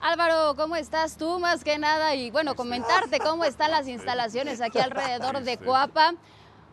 Álvaro, ¿cómo estás tú? Más que nada, y bueno, comentarte cómo están las instalaciones aquí alrededor de Coapa.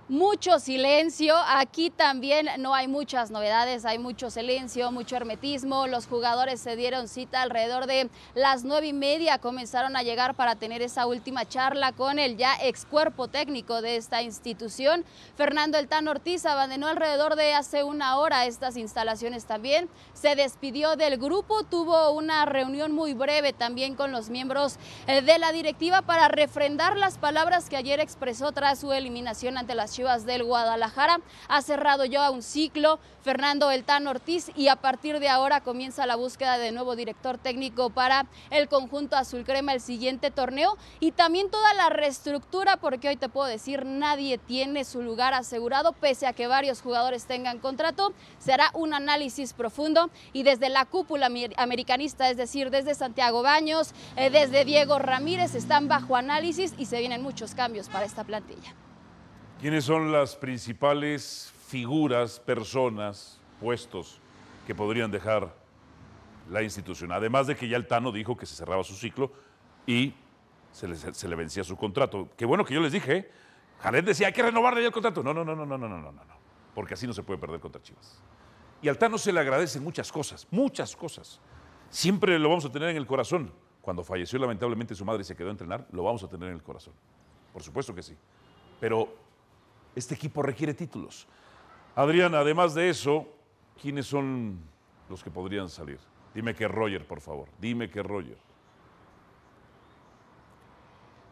Mucho silencio, aquí también no hay muchas novedades, hay mucho silencio, mucho hermetismo. Los jugadores se dieron cita alrededor de las 9:30, comenzaron a llegar para tener esa última charla con el ya ex cuerpo técnico de esta institución. Fernando "El Tan" Ortiz abandonó alrededor de hace una hora estas instalaciones también, se despidió del grupo, tuvo una reunión muy breve también con los miembros de la directiva para refrendar las palabras que ayer expresó tras su eliminación ante las Chivas del Guadalajara. Ha cerrado ya un ciclo Fernando "El Tan" Ortiz y a partir de ahora comienza la búsqueda de nuevo director técnico para el conjunto azulcrema el siguiente torneo, y también toda la reestructura, porque hoy te puedo decir, nadie tiene su lugar asegurado, pese a que varios jugadores tengan contrato. Será un análisis profundo y desde la cúpula americanista, es decir, desde Santiago Baños, desde Diego Ramírez, están bajo análisis y se vienen muchos cambios para esta plantilla. ¿Quiénes son las principales figuras, personas, puestos que podrían dejar la institución? Además de que ya el Tano dijo que se cerraba su ciclo y se le vencía su contrato. Qué bueno que yo les dije, ¿eh? Jared decía, hay que renovarle ya el contrato. No, porque así no se puede perder contra Chivas. Y al Tano se le agradecen muchas cosas, muchas cosas. Siempre lo vamos a tener en el corazón. Cuando falleció lamentablemente su madre y se quedó a entrenar, lo vamos a tener en el corazón. Por supuesto que sí. Pero este equipo requiere títulos. Adrián, además de eso, ¿quiénes son los que podrían salir? Dime que Roger, por favor. Dime que Roger.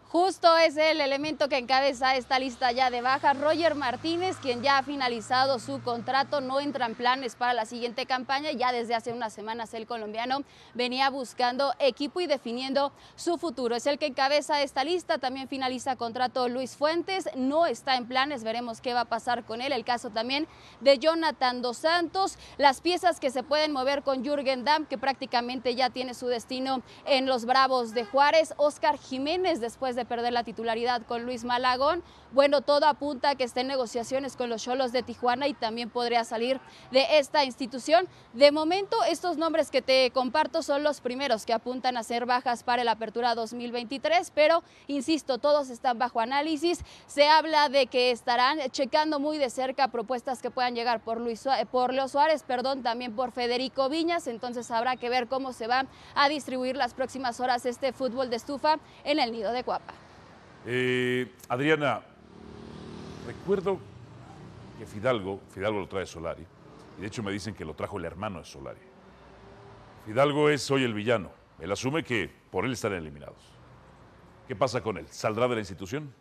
Justo es el elemento que encabeza esta lista ya de bajas. Roger Martínez, quien ya ha finalizado su contrato, no entra en planes para la siguiente campaña. Ya desde hace unas semanas el colombiano venía buscando equipo y definiendo su futuro. Es el que encabeza esta lista. También finaliza contrato Luis Fuentes, no está en planes, veremos qué va a pasar con él. El caso también de Jonathan Dos Santos. Las piezas que se pueden mover con Jürgen Damm, que prácticamente ya tiene su destino en los Bravos de Juárez. Oscar Jiménez, después de perder la titularidad con Luis Malagón. Bueno, todo apunta a que está en negociaciones con los Xolos de Tijuana y también podría salir de esta institución. De momento, estos nombres que te comparto son los primeros que apuntan a ser bajas para la Apertura 2023, pero insisto, todos están bajo análisis. Se habla de que estarán checando muy de cerca propuestas que puedan llegar por Leo Suárez, también por Federico Viñas. Entonces habrá que ver cómo se va a distribuir las próximas horas este fútbol de estufa en el Nido de Coapa. Adriana, recuerdo que Fidalgo lo trae Solari, y de hecho me dicen que lo trajo el hermano de Solari. Fidalgo es hoy el villano, él asume que por él estarán eliminados. ¿Qué pasa con él? ¿Saldrá de la institución?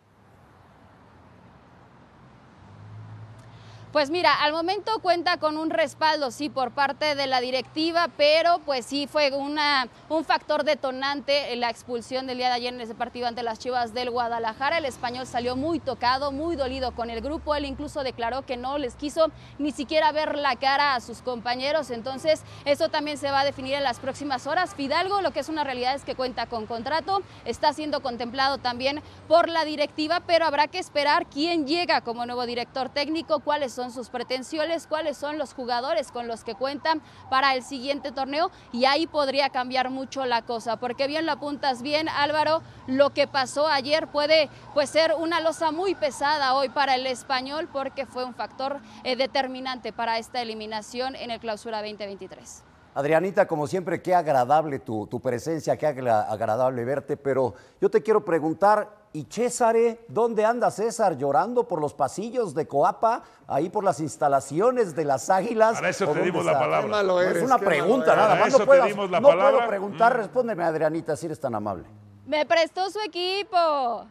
Pues mira, al momento cuenta con un respaldo, sí, por parte de la directiva, pero pues sí fue un factor detonante en la expulsión del día de ayer en ese partido ante las Chivas del Guadalajara. El español salió muy tocado, muy dolido con el grupo. Él incluso declaró que no les quiso ni siquiera ver la cara a sus compañeros. Entonces, eso también se va a definir en las próximas horas. Fidalgo, lo que es una realidad es que cuenta con contrato, está siendo contemplado también por la directiva, pero habrá que esperar quién llega como nuevo director técnico, cuáles son sus pretensiones, cuáles son los jugadores con los que cuentan para el siguiente torneo, y ahí podría cambiar mucho la cosa, porque bien lo apuntas bien, Álvaro, lo que pasó ayer puede ser una losa muy pesada hoy para el español, porque fue un factor determinante para esta eliminación en el Clausura 2023. Adrianita, como siempre, qué agradable tu presencia, qué agradable verte, pero yo te quiero preguntar, ¿y César? ¿Dónde anda César? Llorando por los pasillos de Coapa, ahí por las instalaciones de las Águilas. Para eso te dimos la palabra. Es una pregunta, nada más. No puedo preguntar, respóndeme, Adrianita, si eres tan amable. Me prestó su equipo.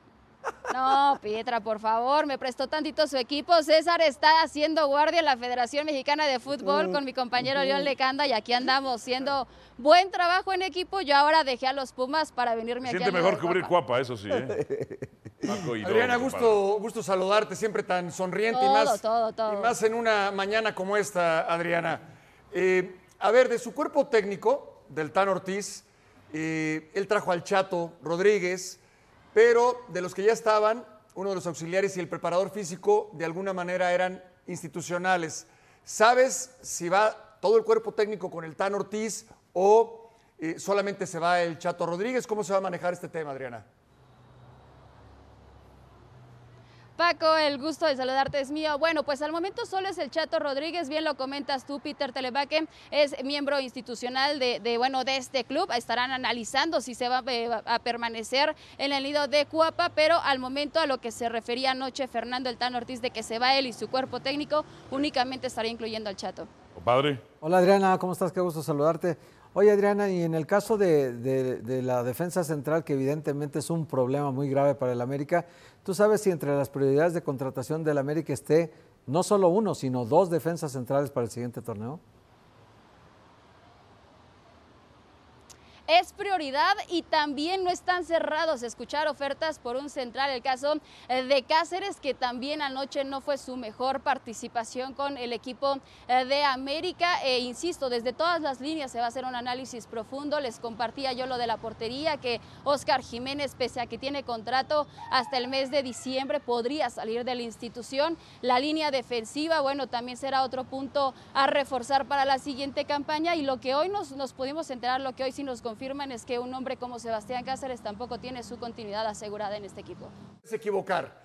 No, Pietra, por favor, me prestó tantito su equipo. César está haciendo guardia en la Federación Mexicana de Fútbol con mi compañero León Lecanda, y aquí andamos haciendo buen trabajo en equipo. Yo ahora dejé a los Pumas para venirme aquí. Siente mejor cubrir Coapa, eso sí, ¿eh? Adriana, gusto saludarte, siempre tan sonriente, todo. Y más en una mañana como esta, Adriana. A ver, de su cuerpo técnico, del Tan Ortiz, él trajo al Chato Rodríguez, pero de los que ya estaban, uno de los auxiliares y el preparador físico de alguna manera eran institucionales. ¿Sabes si va todo el cuerpo técnico con el Tan Ortiz o Solamente se va el Chato Rodríguez. ¿Cómo se va a manejar este tema, Adriana? Paco, el gusto de saludarte es mío. Bueno, pues al momento solo es el Chato Rodríguez, bien lo comentas tú, Peter Telebaque, es miembro institucional de este club. Estarán analizando si se va a permanecer en el Nido de Coapa, pero al momento a lo que se refería anoche Fernando el Tan Ortiz de que se va él y su cuerpo técnico, únicamente estará incluyendo al Chato. Compadre. Hola Adriana, ¿cómo estás? Qué gusto saludarte. Oye Adriana, y en el caso de la defensa central, que evidentemente es un problema muy grave para el América, ¿tú sabes si entre las prioridades de contratación del América esté no solo uno, sino dos defensas centrales para el siguiente torneo? Es prioridad y también no están cerrados escuchar ofertas por un central. El caso de Cáceres, que también anoche no fue su mejor participación con el equipo de América. Insisto, desde todas las líneas se va a hacer un análisis profundo. Les compartía yo lo de la portería, que Oscar Jiménez, pese a que tiene contrato hasta el mes de diciembre, podría salir de la institución. La línea defensiva, bueno, también será otro punto a reforzar para la siguiente campaña. Y lo que hoy nos pudimos enterar, lo que hoy sí nos confirman, es que un hombre como Sebastián Cáceres tampoco tiene su continuidad asegurada en este equipo. Es equivocar.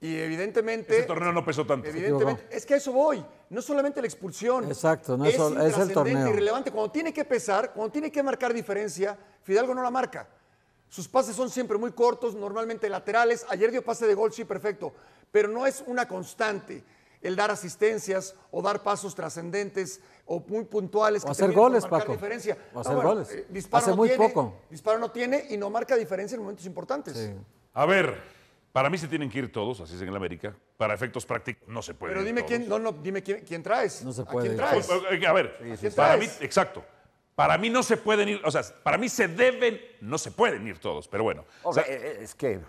Y evidentemente... Ese torneo no pesó tanto. Evidentemente, es que a eso voy. No solamente la expulsión. Exacto, no es el torneo. Irrelevante. Cuando tiene que pesar, cuando tiene que marcar diferencia, Fidalgo no la marca. Sus pases son siempre muy cortos, normalmente laterales. Ayer dio pase de gol, sí, perfecto. Pero no es una constante el dar asistencias o dar pasos trascendentes o muy puntuales. O que hacer goles, Paco. Diferencia. O hacer goles. Hace muy poco. Disparo no tiene y no marca diferencia en momentos importantes. Sí. A ver, para mí se tienen que ir todos, así es en el América. Para efectos prácticos no se puede. Pero dime quién, dime quién traes. No se puede. ¿A quién traes? A ver, sí. Para mí, exacto. Para mí no se pueden ir, o sea, para mí se deben, no se pueden ir todos, pero bueno. O sea, es que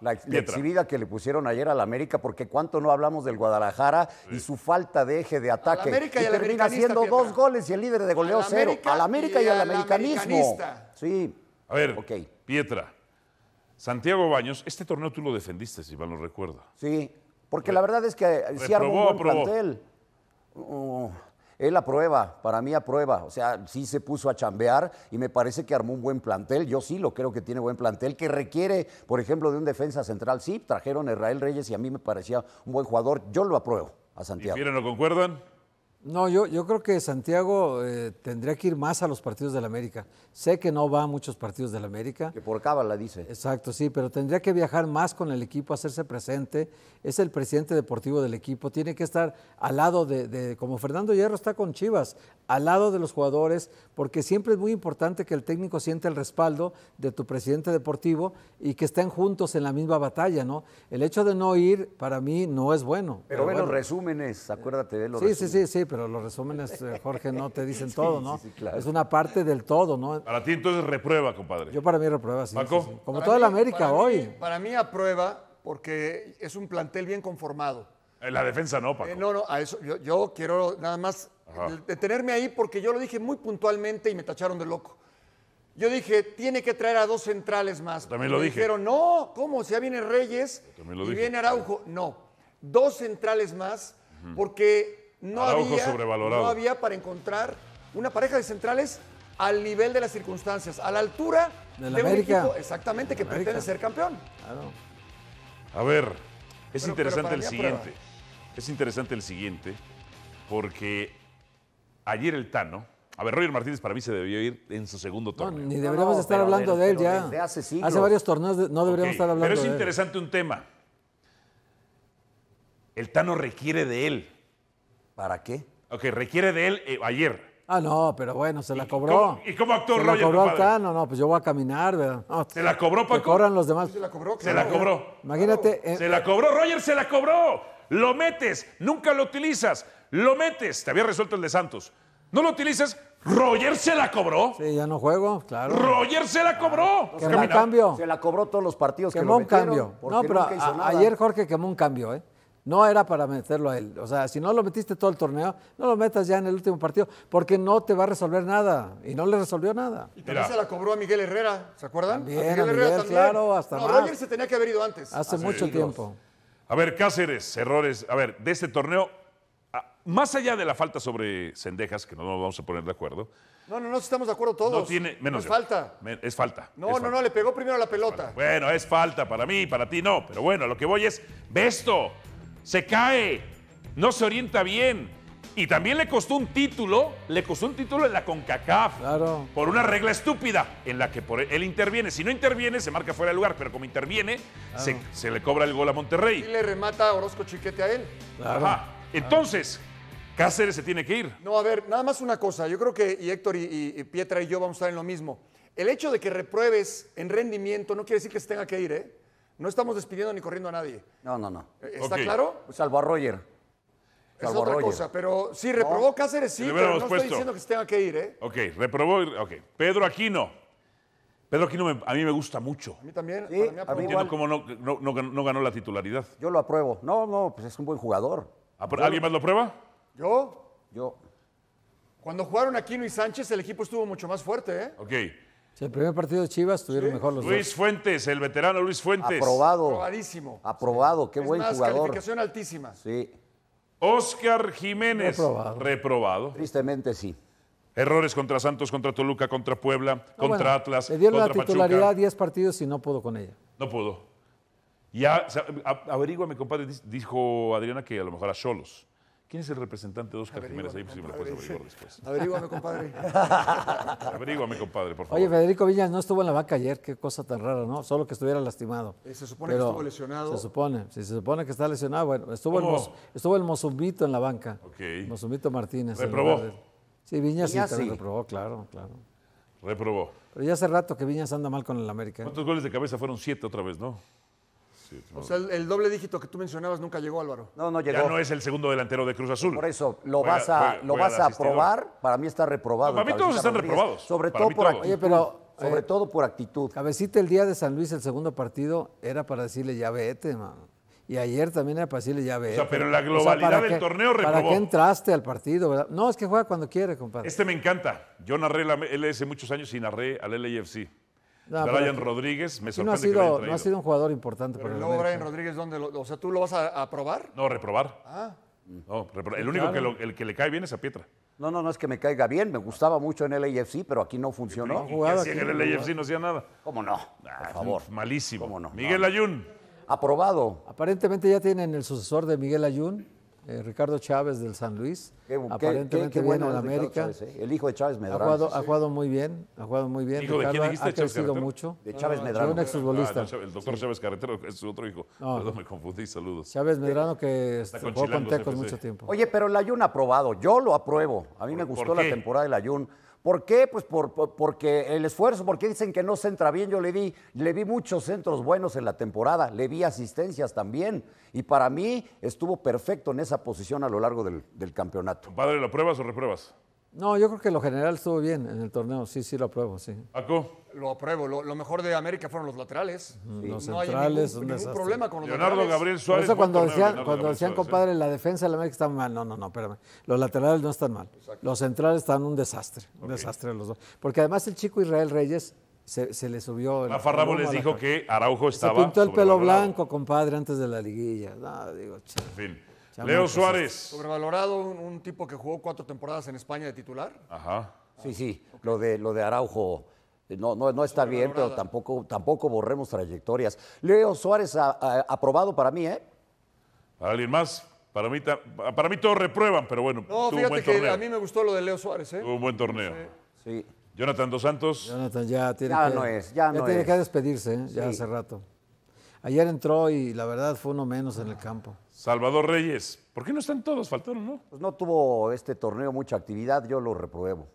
la exhibida que le pusieron ayer a la América, porque cuánto no hablamos del Guadalajara y su falta de eje de ataque. La América y termina haciendo dos goles y el líder de goleo cero. A la América y al americanismo. Sí. A ver, okay. Pietra, Santiago Baños, este torneo tú lo defendiste, si mal no recuerdo. Sí, porque la verdad es que sí armó un buen plantel. Él aprueba, para mí aprueba, o sea, sí se puso a chambear y me parece que armó un buen plantel, yo sí lo creo que tiene buen plantel, que requiere, por ejemplo, de un defensa central, sí, trajeron a Israel Reyes y a mí me parecía un buen jugador, yo lo apruebo a Santiago. ¿Y no concuerdan? No, yo creo que Santiago tendría que ir más a los partidos del América. Sé que no va a muchos partidos del América. Que por cábala dice. Exacto, sí, pero tendría que viajar más con el equipo, hacerse presente. Es el presidente deportivo del equipo, tiene que estar al lado como Fernando Hierro está con Chivas, al lado de los jugadores, porque siempre es muy importante que el técnico sienta el respaldo de tu presidente deportivo y que estén juntos en la misma batalla, ¿no? El hecho de no ir, para mí, no es bueno. Pero ve los resúmenes, acuérdate de los resúmenes. Sí, pero los resúmenes, Jorge, no te dicen todo, ¿no? Sí, claro. Es una parte del todo, ¿no? Para ti entonces reprueba, compadre. Yo para mí reprueba, sí. Paco. Sí. Como toda la América hoy. Para mí aprueba porque es un plantel bien conformado. En la defensa no, Paco. No, a eso yo quiero nada más detenerme ahí porque yo lo dije muy puntualmente y me tacharon de loco. Yo dije, tiene que traer a dos centrales más. Yo también lo dije. Dijeron, no, ¿cómo? Si ya viene Reyes y viene Araujo. No, dos centrales más porque... No había para encontrar una pareja de centrales al nivel de las circunstancias, a la altura de un equipo exactamente que pretende ser campeón. Claro. A ver, es interesante el siguiente. Es interesante el siguiente porque ayer el Tano... A ver, Roger Martínez para mí se debió ir en su segundo torneo. No, ni deberíamos estar hablando de él ya. Desde hace siglos. Hace varios torneos no deberíamos estar hablando de él. Pero es interesante un tema. El Tano requiere de él. ¿Para qué? Ok, requiere de él ayer. Ah, no, pero bueno, se la cobró. ¿Y cómo actuó Roger? Se la cobró al Tano, no, pues yo voy a caminar, ¿verdad? No, se la cobró, Paco. Se cobran los demás. Se la cobró. Claro. Se la cobró. Imagínate. Se la cobró, Roger, se la cobró. Lo metes, nunca lo utilizas. Lo metes, te había resuelto el de Santos. No lo utilizas, Roger se la cobró. Sí, ya no juego, claro. Roger se la cobró. Quemó un cambio. Se la cobró todos los partidos que lo metieron. Quemó un cambio. No, pero ayer Jorge quemó un cambio, ¿eh? No era para meterlo a él. O sea, si no lo metiste todo el torneo, no lo metas ya en el último partido, porque no te va a resolver nada. Y no le resolvió nada. Y también se la cobró a Miguel Herrera, ¿se acuerdan? A Miguel Herrera también. Claro, hasta más. Roger se tenía que haber ido antes. Hace mucho tiempo. A ver, Cáceres, errores. A ver, de este torneo, más allá de la falta sobre Sendejas, que no nos vamos a poner de acuerdo. No, estamos de acuerdo todos. No tiene, menos yo. Falta. Es falta. No, le pegó primero la pelota. Bueno, es falta para mí, para ti no. Pero bueno, lo que voy es, ve esto, se cae, no se orienta bien. Y también le costó un título en la CONCACAF. Claro. Por una regla estúpida en la que él interviene. Si no interviene, se marca fuera de lugar, pero como interviene, claro, se le cobra el gol a Monterrey. Y le remata Orozco Chiquete a él. Claro. Ajá. Entonces, Cáceres se tiene que ir. No, a ver, nada más una cosa. Yo creo que Héctor y Pietra y yo vamos a estar en lo mismo. El hecho de que repruebes en rendimiento no quiere decir que se tenga que ir, ¿eh? No estamos despidiendo ni corriendo a nadie. No. ¿Está claro? Pues salvo a Roger. Es otra cosa, pero sí, reprobó Cáceres, sí, pero no estoy diciendo que se tenga que ir, ¿eh? Ok, reprobó, ok. Pedro Aquino. Pedro Aquino a mí me gusta mucho. A mí también. Sí, para mí igual. Cómo no ganó la titularidad. Yo lo apruebo. No, pues es un buen jugador. ¿Alguien más lo aprueba? Yo. Cuando jugaron Aquino y Sánchez, el equipo estuvo mucho más fuerte, ¿eh? Ok. Sí, el primer partido de Chivas tuvieron mejor los Luis dos. Fuentes, el veterano Luis Fuentes. Aprobado. Aprobadísimo. Aprobado, sí. Qué es buen más, jugador. Calificación altísima. Sí. Oscar Jiménez, reprobado. Tristemente sí. Errores contra Santos, contra Toluca, contra Puebla, contra Atlas, contra Pachuca. Le dieron la titularidad 10 partidos y no pudo con ella. No pudo. Ya, averígüame, compadre, dijo Adriana que a lo mejor a Xolos. ¿Quién es el representante de Oscar Jiménez? Ahí sí me lo puedes averiguar después. Averígüame, compadre. Averígüame, compadre, por favor. Oye, Federico Viñas no estuvo en la banca ayer, qué cosa tan rara, ¿no? Solo que estuviera lastimado. Se supone que estuvo lesionado. Se supone, si se supone que está lesionado, bueno, estuvo el Mozumbito en la banca. Ok. Mozumbito Martínez. ¿Reprobó? Sí, Viñas sí, también reprobó, claro. Reprobó. Pero ya hace rato que Viñas anda mal con el América. ¿Cuántos goles de cabeza fueron? 7 otra vez, ¿no? O sea, el doble dígito que tú mencionabas nunca llegó, Álvaro. No llegó. Ya no es el segundo delantero de Cruz Azul. Por eso, lo vas a aprobar. Para mí está reprobado. Para mí todos están reprobados. Sobre todo por actitud. Cabecita, el día de San Luis, el segundo partido, era para decirle ya vete, mano. Y ayer también era para decirle ya vete. O sea, pero la globalidad del torneo reprobó. ¿Para qué entraste al partido, verdad? No, es que juega cuando quiere, compadre. Este me encanta. Yo narré la LS muchos años y narré al LAFC. Brian Rodríguez, me sorprende que no ha sido un jugador importante. Pero luego Brian Rodríguez, ¿dónde ¿tú lo vas a aprobar? No, reprobar. No, reprobar. El único que le cae bien es a Pietra. No es que me caiga bien, me gustaba mucho en el LAFC, pero aquí no funcionó. En el LAFC no hacía nada. ¿Cómo no? Por favor. Malísimo. ¿Cómo no? Miguel Ayun. Aprobado. Aparentemente ya tienen el sucesor de Miguel Ayun. Ricardo Chávez del San Luis, aparentemente bueno en América. Chávez, el hijo de Chávez Medrano. Ha jugado muy bien. ¿Hijo Ricardo, de quién dijiste? Ha crecido mucho. De Chávez Medrano. Un exfutbolista. El doctor Chávez Carretero es su otro hijo. Perdón, me confundí. Saludos. Chávez Medrano, que jugó con Tecos mucho tiempo. Oye, pero el Ayun aprobado. Yo lo apruebo. A mí me gustó la temporada del Ayun. ¿Por qué? Pues porque el esfuerzo, porque dicen que no centra bien. Yo le vi muchos centros buenos en la temporada, le vi asistencias también. Y para mí estuvo perfecto en esa posición a lo largo del campeonato. Compadre, ¿lo apruebas o repruebas? No, yo creo que en lo general estuvo bien en el torneo. Sí, lo apruebo, sí. ¿Paco? Lo apruebo. Lo mejor de América fueron los laterales. Sí. Los centrales, ningún problema con los laterales. Leonardo Gabriel Suárez. Por eso cuando decían compadre, la defensa de la América está mal. No, espérame. Los laterales no están mal. Exacto. Los centrales están un desastre. Un desastre los dos. Porque además el chico Israel Reyes se le subió. Rafa Ramos les dijo que Araujo estaba. Se pintó el pelo blanco, compadre, antes de la liguilla. No, digo, en fin. Leo Suárez. Sobrevalorado, un tipo que jugó 4 temporadas en España de titular. Ajá. Sí, okay. Lo de Araujo no está bien, pero tampoco borremos trayectorias. Leo Suárez aprobado para mí, ¿eh? ¿Para alguien más? Para mí todos reprueban, pero bueno. No, tuvo fíjate que a mí me gustó lo de Leo Suárez, ¿eh? Tuvo un buen torneo. Sí. Jonathan Dos Santos. Jonathan ya tiene que despedirse, ¿eh? Ya hace rato. Ayer entró y la verdad fue uno menos en el campo. Salvador Reyes. ¿Por qué no están todos? Faltaron, ¿no? Pues no tuvo este torneo mucha actividad, yo lo repruebo.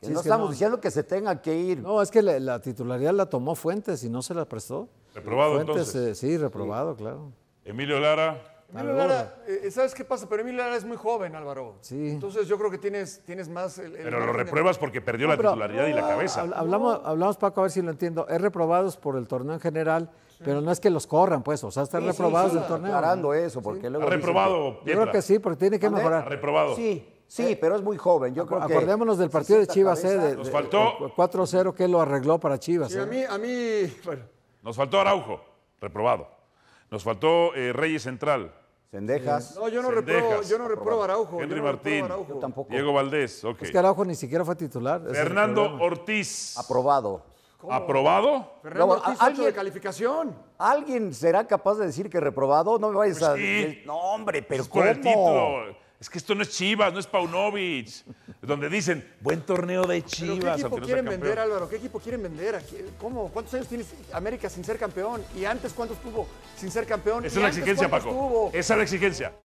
Sí, no estamos diciendo que se tenga que ir. No, es que la titularidad la tomó Fuentes y no se la prestó. ¿Reprobado Fuentes, entonces? Sí, reprobado, claro. Emilio Lara. Emilio Lara, ¿sabes qué pasa? Pero Emilio Lara es muy joven, Álvaro. Sí. Entonces yo creo que tienes más... Pero lo repruebas porque perdió la titularidad y la cabeza. Hablamos, Paco, a ver si lo entiendo. Es reprobados por el torneo en general, pero no es que los corran, pues. O sea, están reprobados del torneo. Aclarando eso, porque luego... Reprobado, Pietra. Yo creo que sí, porque tiene que mejorar. Reprobado. Sí, pero es muy joven. Yo creo que acordémonos del partido de Chivas, nos faltó... 4-0 que lo arregló para Chivas. Sí, a mí... Bueno. Nos faltó Araujo, reprobado. Nos faltó Reyes central. Sendejas. No, yo no repruebo Araujo. Henry Martín. Araujo. Yo tampoco. Diego Valdés. Okay. Es que Araujo ni siquiera fue titular. Fernando Ortiz. Aprobado. ¿Cómo? ¿Aprobado? Fernando Ortiz, 8 de calificación. ¿Alguien será capaz de decir que reprobado? No me vayas pues a... Sí. No, hombre, pero es ¿cómo? Por el título. Es que esto no es Chivas, no es Paunovic. Donde dicen, buen torneo de Chivas. ¿Qué equipo quieren vender, Álvaro? ¿Qué equipo quieren vender? ¿Cómo? ¿Cuántos años tienes América sin ser campeón? ¿Y antes cuántos tuvo sin ser campeón? Esa es la exigencia, Paco. Esa es la exigencia.